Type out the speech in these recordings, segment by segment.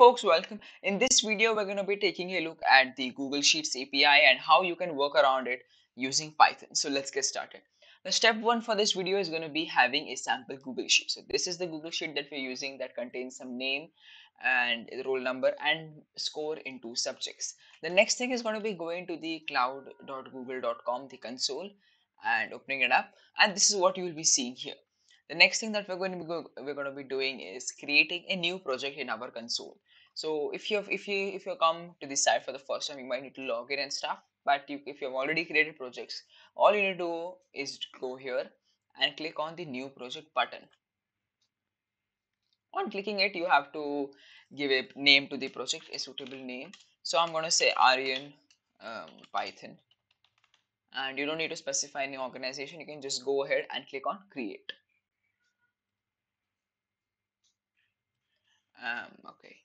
folks, welcome. In this video, we're going to be taking a look at the Google Sheets API and how you can work around it using Python. So let's get started. Now, step one for this video is going to be having a sample Google Sheet. So this is the Google Sheet that we're using that contains some name and roll number and score in two subjects. The next thing is going to be going to the cloud.google.com, the console, and opening it up. And this is what you will be seeing here. The next thing that we're going to be doing is creating a new project in our console. So if you come to this site for the first time, you might need to log in and stuff. But if you have already created projects, all you need to do is go here and click on the new project button. On clicking it, you have to give a name to the project, a suitable name. So I'm going to say Aryan Python, and you don't need to specify any organization. You can just go ahead and click on create. Okay,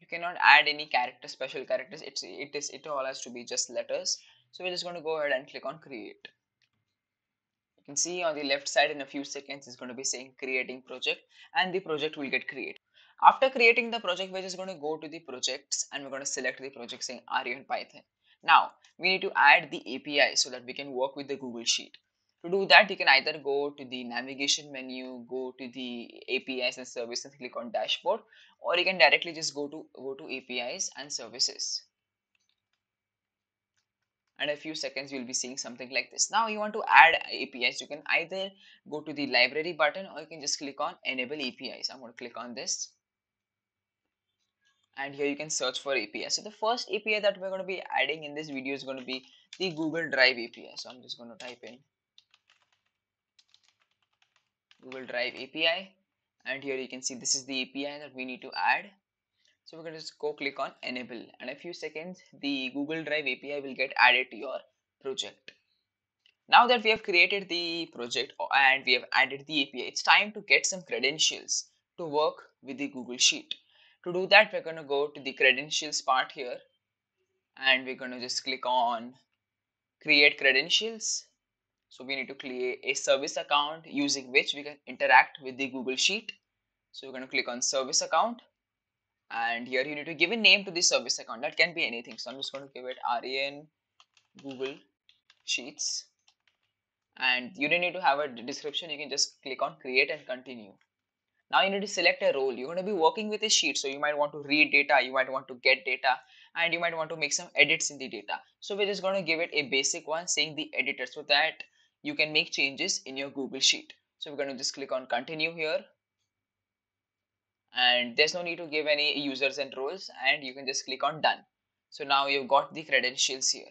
you cannot add any character, special characters. It all has to be just letters. So we're just going to go ahead and click on create. You can see on the left side in a few seconds it's going to be saying creating project, and the project will get created. After creating the project, we're just going to go to the projects and we're going to select the project saying Aryan Python. Now we need to add the API so that we can work with the Google Sheet. To do that, you can either go to the navigation menu, go to the APIs and services, click on dashboard, or you can directly just go to APIs and services. And a few seconds you'll be seeing something like this. Now you want to add APIs. You can either go to the library button or you can just click on enable APIs. I'm going to click on this. And here you can search for API. So the first API that we're going to be adding in this video is going to be the Google Drive API. So I'm just going to type in Google Drive API, and here you can see this is the API that we need to add. So we're going to just go click on enable, and a few seconds the Google Drive API will get added to your project. Now that we have created the project and we have added the API, it's time to get some credentials to work with the Google Sheet. To do that, we're going to go to the credentials part here and we're going to just click on create credentials. So we need to create a service account using which we can interact with the Google Sheet. So we're going to click on service account, and here you need to give a name to the service account. That can be anything. So I'm just going to give it Aryan Google Sheets, and you don't need to have a description. You can just click on create and continue. Now you need to select a role. You're going to be working with a sheet, so you might want to read data, you might want to get data, and you might want to make some edits in the data. So we're just going to give it a basic one saying the editor, so that you can make changes in your Google Sheet. So we're going to just click on continue here, and there's no need to give any users and roles, and you can just click on done. So now you've got the credentials here.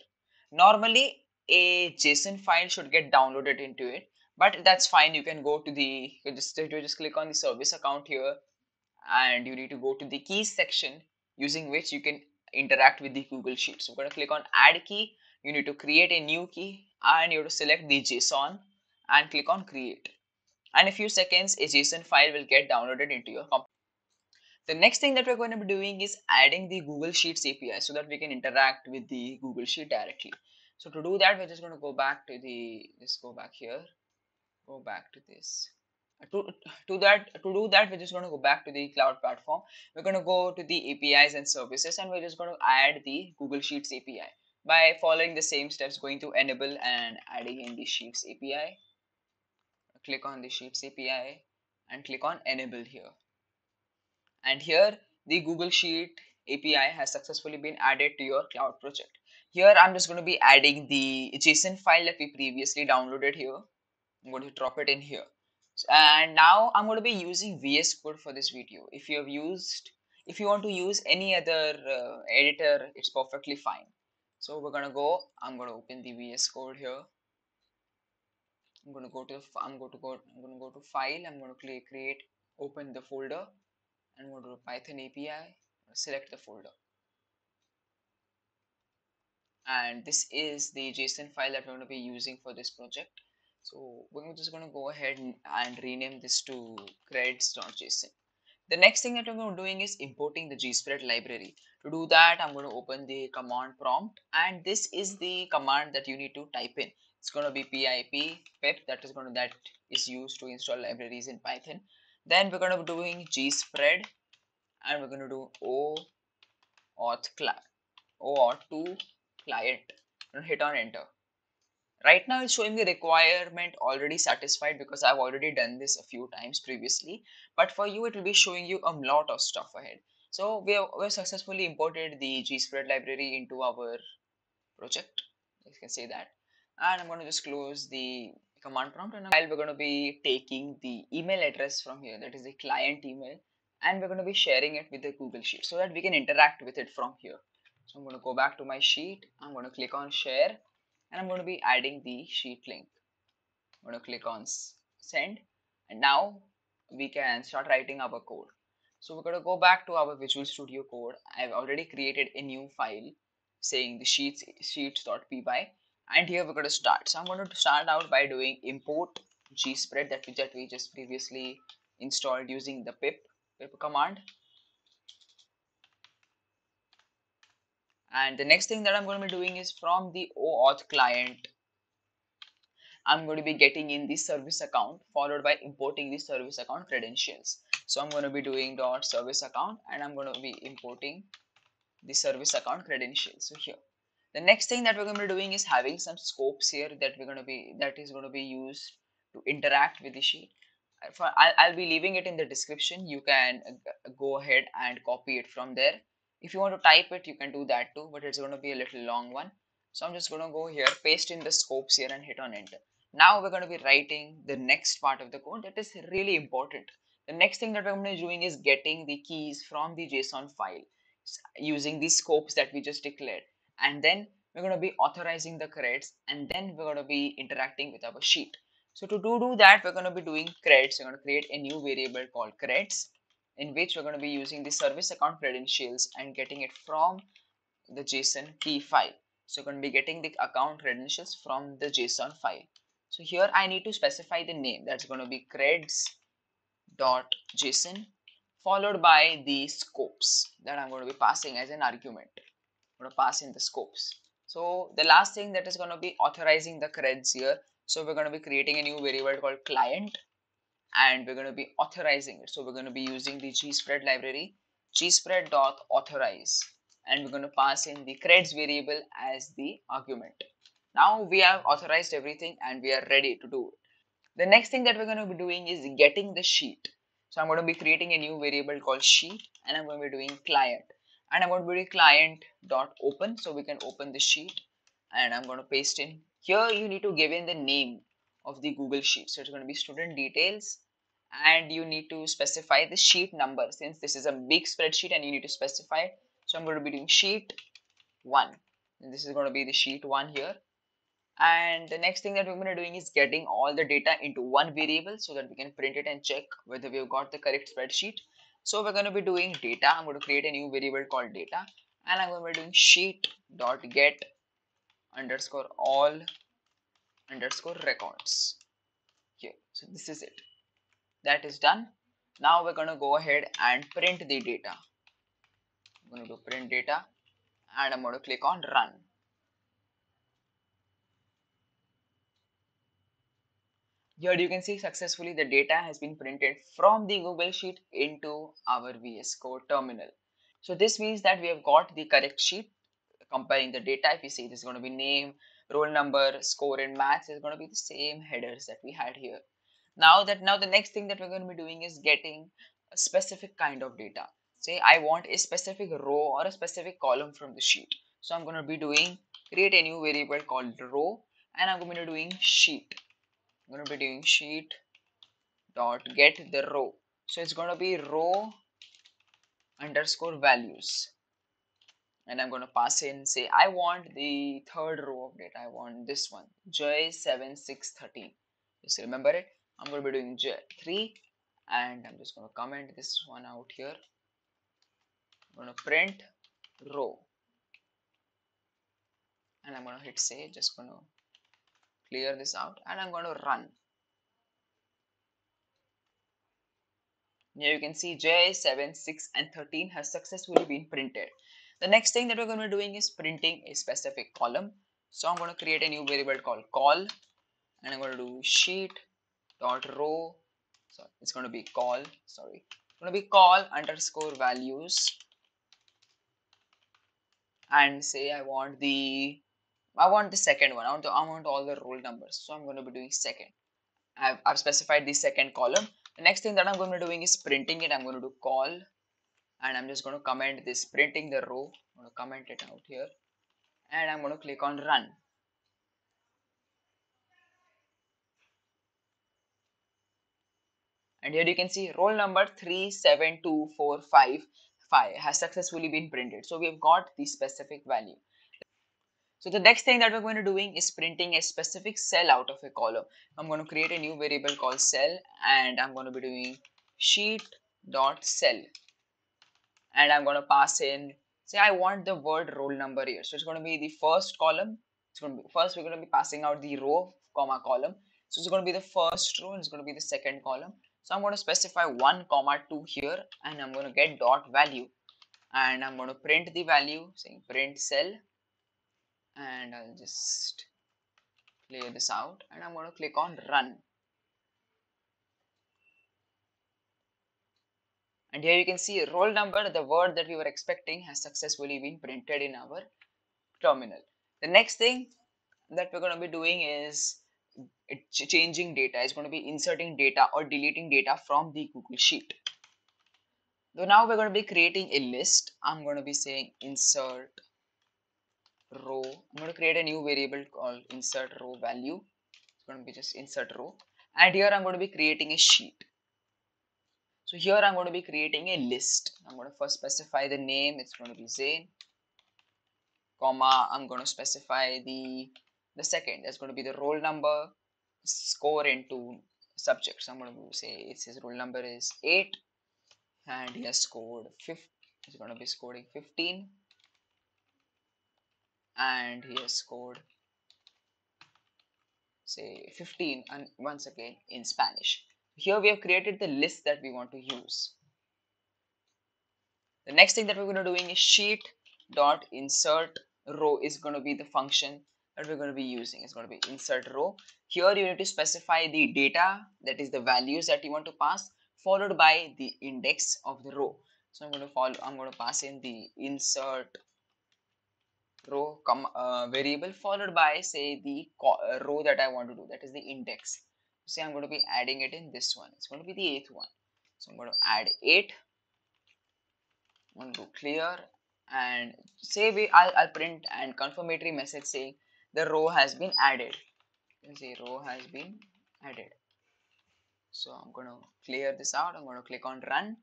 Normally a JSON file should get downloaded into it, but that's fine. You can go to the you just click on the service account here, and you need to go to the keys section using which you can interact with the Google Sheet. So we're going to click on add key. You need to create a new key, and you have to select the JSON and click on create. And in a few seconds a JSON file will get downloaded into your computer. The next thing that we're going to be doing is adding the Google Sheets API so that we can interact with the Google Sheet directly. So to do that, we're just going to go back to the we're just going to go back to the cloud platform. We're going to go to the APIs and services, and we're just going to add the Google Sheets API by following the same steps, going to enable and adding in the Sheets API. Click on the Sheets API and click on enable here. And here the Google Sheet API has successfully been added to your cloud project. Here I'm just going to be adding the JSON file that we previously downloaded here. I'm going to drop it in here. And now I'm going to be using VS Code for this video. If you want to use any other editor, it's perfectly fine. So we're going to go, I'm going to open the VS Code here. I'm going to go to file. I'm going to click create, open the folder, and I'm going to do Python API, select the folder. And this is the JSON file that we're going to be using for this project. So we're just going to go ahead and rename this to creds.json. The next thing that we're doing is importing the Gspread library. To do that, I'm going to open the command prompt, and this is the command that you need to type in. It's going to be pip, that is used to install libraries in Python. Then we're going to be doing Gspread, and we're going to do OAuth2Client and hit on enter. Right now it's showing the requirement already satisfied because I've already done this a few times previously, but for you it will be showing you a lot of stuff ahead. So we have successfully imported the Gspread library into our project, you can say that. And I'm going to just close the command prompt, and we're going to be taking the email address from here, that is the client email, and we're going to be sharing it with the Google Sheet so that we can interact with it from here. So I'm going to go back to my sheet, I'm going to click on share, and I'm going to be adding the sheet link. I'm going to click on send, and now we can start writing our code. So we're going to go back to our Visual Studio Code. I've already created a new file saying the sheets.py, and here we're going to start. So I'm going to start out by doing import Gspread that we just previously installed using the pip command. And the next thing that I'm going to be doing is from the OAuth client, I'm going to be getting in the service account followed by importing the service account credentials. So I'm going to be doing dot service account, and I'm going to be importing the service account credentials. So here, the next thing that we're going to be doing is having some scopes here that is going to be used to interact with the sheet. I'll be leaving it in the description. You can go ahead and copy it from there. If you want to type it, you can do that too, but it's going to be a little long one. So I'm just going to go here, paste in the scopes here, and hit on enter. Now we're going to be writing the next part of the code that is really important. The next thing that we're going to be doing is getting the keys from the JSON file using the scopes that we just declared. And then we're going to be authorizing the creds, and then we're going to be interacting with our sheet. So to do that, we're going to be doing creds. We're going to create a new variable called creds, in which we're going to be using the service account credentials and getting it from the JSON key file. So we're going to be getting the account credentials from the JSON file. So here I need to specify the name. That's going to be creds.json followed by the scopes that I'm going to be passing as an argument. I'm going to pass in the scopes. So the last thing that is going to be authorizing the creds here. So we're going to be creating a new variable called client, and we're going to be authorizing it. So we're going to be using the Gspread library, gspread.authorize, and we're going to pass in the creds variable as the argument. Now we have authorized everything and we are ready to do it. The next thing that we're going to be doing is getting the sheet. So I'm going to be creating a new variable called sheet, and I'm going to be doing client, and I'm going to be client.open so we can open the sheet, and I'm going to paste in. Here you need to give in the name of the Google Sheet. So it's going to be student details, and you need to specify the sheet number since this is a big spreadsheet and you need to specify it. So I'm going to be doing sheet 1, and this is going to be the sheet 1 here. And the next thing that we're going to be doing is getting all the data into one variable so that we can print it and check whether we've got the correct spreadsheet. So we're going to be doing data. I'm going to create a new variable called data, and I'm going to be doing sheet.get underscore all underscore records here. So this is it. That is done. Now we're going to go ahead and print the data. I'm going to do print data, and I'm going to click on run. Here you can see successfully the data has been printed from the Google Sheet into our VS Code terminal. So this means that we have got the correct sheet. Comparing the data, if you see, this is going to be name, roll number, score, and match. Is going to be the same headers that we had here. Now the next thing that we're going to be doing is getting a specific kind of data. Say I want a specific row or a specific column from the sheet. So I'm going to be doing create a new variable called row, and I'm going to be doing sheet. I'm going to be doing sheet dot get the row. So it's going to be row underscore values. And I'm going to pass in, say, I want the third row of data. I want this one, J7613. Just remember it. I'm going to be doing J3, and I'm just going to comment this one out here. I'm going to print row, and I'm going to hit save. Just going to clear this out, and I'm going to run. Now you can see J76 and 13 has successfully been printed. The next thing that we're going to be doing is printing a specific column. So I'm going to create a new variable called col, and I'm going to do sheet dot row. So it's going to be col, sorry, going to be call underscore values and say I want the second one. I want all the roll numbers. So I'm going to be doing second. I've specified the second column. The next thing that I'm going to be doing is printing it. I'm going to do call and I'm just going to comment this printing the row. I'm going to comment it out here and I'm going to click on run. And here you can see roll number 372455 has successfully been printed. So we've got the specific value. So the next thing that we're going to doing is printing a specific cell out of a column. I'm going to create a new variable called cell and I'm going to be doing sheet.cell. And I'm going to pass in, say I want the word roll number here. So it's going to be the first column. It's going to be, first we're going to be passing out the row, comma, column. So it's going to be the first row and it's going to be the second column. So I'm going to specify 1, 2 here and I'm going to get dot value and I'm going to print the value saying print cell and I'll just play this out and I'm going to click on run. And here you can see roll number, the word that we were expecting, has successfully been printed in our terminal. The next thing that we're going to be doing is changing data. Is going to be inserting data or deleting data from the Google Sheet. So now we're going to be creating a list. I'm going to be saying insert row. I'm going to create a new variable called insert row value. It's going to be just insert row. And here I'm going to be creating a sheet. So here I'm going to be creating a list. I'm going to first specify the name. It's going to be Zain, comma. I'm going to specify the second. That's going to be the roll number, score into subject. So I'm going to say it's his roll number is 8 and he has scored 50. He's going to be scoring 15 and he has scored, say, 15, and once again in Spanish. Here we have created the list that we want to use. The next thing that we're going to doing is sheet dot insert row is going to be the function that we're going to be using. It's going to be insert row. Here you need to specify the data, that is the values that you want to pass, followed by the index of the row. So I'm going to pass in the insert row variable followed by, say, the row that I want to do, that is the index. Say I'm going to be adding it in this one. It's going to be the 8th one. So I'm going to add 8. I'm going to do clear and say I'll print an confirmatory message saying the row has been added. You can see row has been added. So I'm going to clear this out. I'm going to click on run.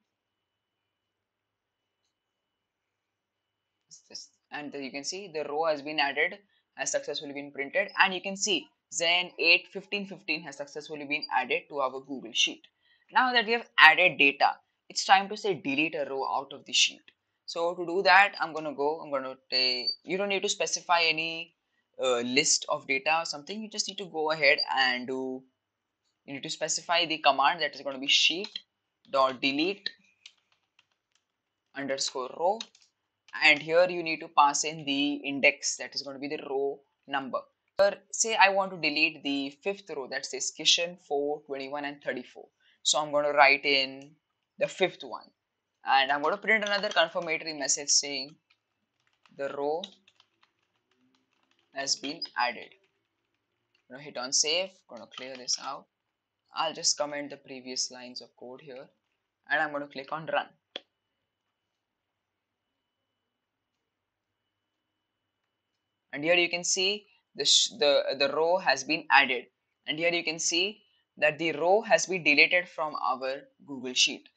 And you can see the row has been added, has successfully been printed. And you can see Zen 8 15 15 has successfully been added to our Google Sheet. Now that we have added data, it's time to say delete a row out of the sheet. So to do that, I'm going to say you don't need to specify any list of data or something. You just need to go ahead and you need to specify the command that is going to be sheet.delete underscore row, and here you need to pass in the index that is going to be the row number. Here, say I want to delete the 5th row, that says Kishan 4, 21 and 34. So I'm going to write in the 5th one and I'm going to print another confirmatory message saying the row has been added. I'm gonna hit on save. Gonna clear this out. I'll just comment the previous lines of code here and I'm gonna click on run. And here you can see the row has been added, and here you can see that the row has been deleted from our Google Sheet.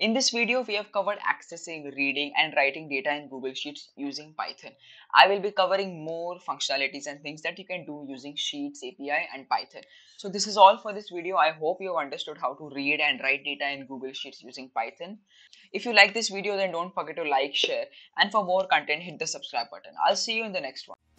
In this video, we have covered accessing, reading and writing data in Google Sheets using Python. I will be covering more functionalities and things that you can do using Sheets API and Python. So this is all for this video. I hope you have understood how to read and write data in Google Sheets using Python. If you like this video, then don't forget to like, share, and for more content, hit the subscribe button. I'll see you in the next one.